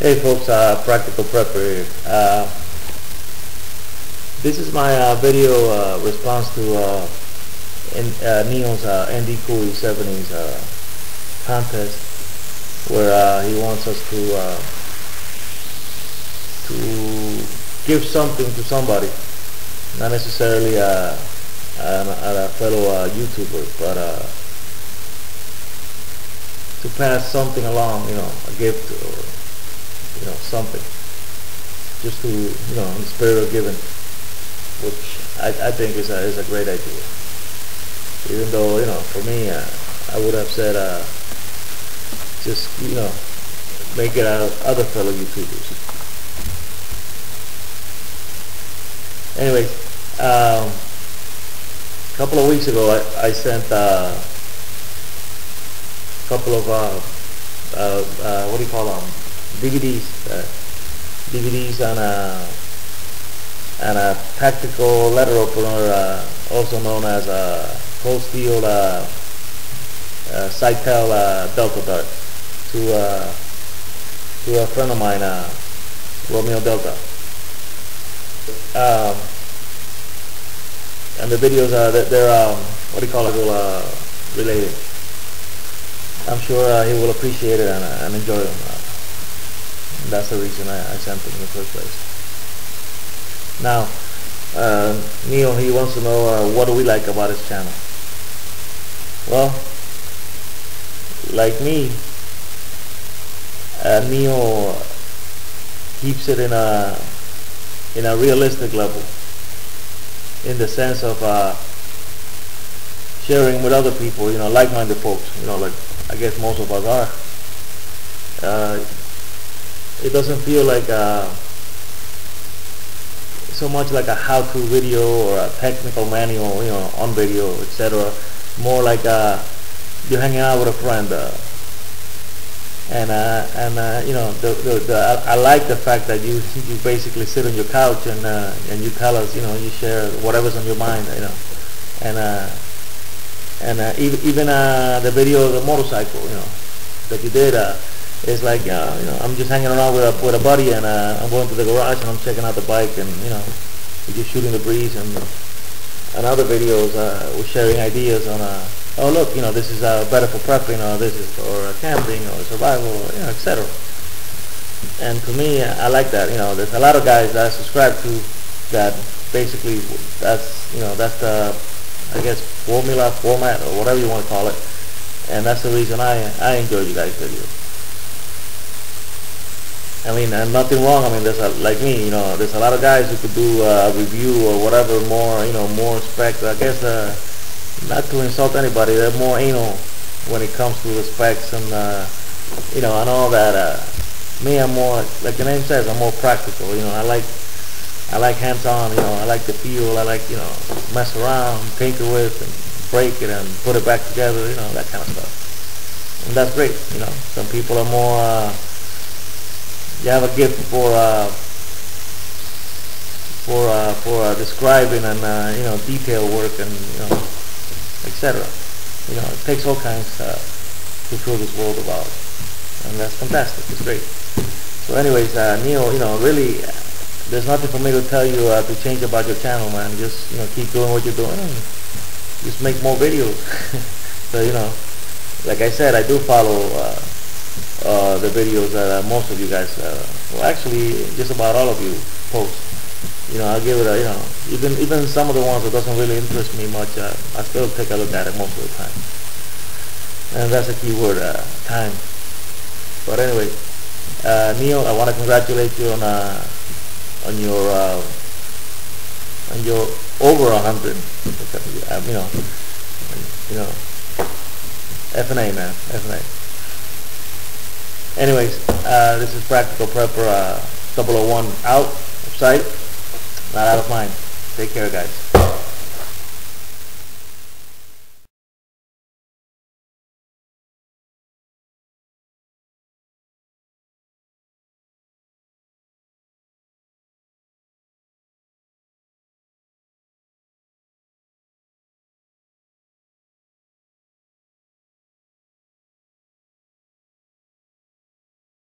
Hey folks, Practical Prepper here. This is my video response to Neil's ND Cooley 70s contest, where he wants us to give something to somebody, not necessarily a fellow YouTuber, but to pass something along, you know, a gift or something, just to, you know, in the spirit of giving, which I think is a great idea. Even though, you know, for me, I would have said just, you know, make it out of other fellow YouTubers. Anyways, a couple of weeks ago I sent a couple of what do you call them? DVDs on a tactical letter opener, also known as a Cold Steel Cytel Delta dart, to a friend of mine, Romeo Delta. And the videos are what do you call it? Related. I'm sure he will appreciate it and enjoy them. That's the reason I sent it in the first place. Now, Neil, he wants to know what do we like about his channel. Well, like me, Neil keeps it in a realistic level, in the sense of sharing with other people, you know, like-minded folks, you know, like I guess most of us are. It doesn't feel like so much like a how-to video or a technical manual, you know, on video, etc. More like you're hanging out with a friend, and you know, I like the fact that you basically sit on your couch and you tell us, you know, you share whatever's on your mind, you know, and even the video of the motorcycle, you know, that you did. It's like, you know, I'm just hanging around with a buddy, and I'm going to the garage and I'm checking out the bike, and, you know, we're just shooting the breeze, and other videos, we're sharing ideas on, oh look, you know, this is better for prepping, or this is for camping, or survival, or, you know, etc. And to me, I like that. You know, there's a lot of guys that I subscribe to that basically, that's, you know, that's the, I guess, format, or whatever you want to call it, and that's the reason I enjoy you guys' videos. I mean, and nothing wrong. I mean, there's like me, you know, there's a lot of guys who could do a review or whatever, more, you know, more specs. I guess not to insult anybody, they're more anal when it comes to the specs and you know, and all that. Me, I'm more, like the name says, I'm more practical. You know, I like hands-on. You know, I like the feel. I like, you know, mess around, tinker with, and break it and put it back together. You know, that kind of stuff. And that's great. You know, some people are more. You have a gift for describing and you know, detail work, and, you know, etc. You know, it takes all kinds to fill this world about, and that's fantastic. It's great. So, anyways, Neil, you know, really, there's nothing for me to tell you to change about your channel, man. Just, you know, keep doing what you're doing. Just make more videos. So, you know, like I said, I do follow. The videos that most of you guys, well, actually, just about all of you post. You know, I'll give it a, you know, even some of the ones that doesn't really interest me much, I still take a look at it most of the time. And that's a key word, time. But anyway, Neil, I want to congratulate you on your over 100. You know, FNA, man, FNA. Anyways, this is Practical Prepper 001 out of sight, not out of mind. Take care, guys.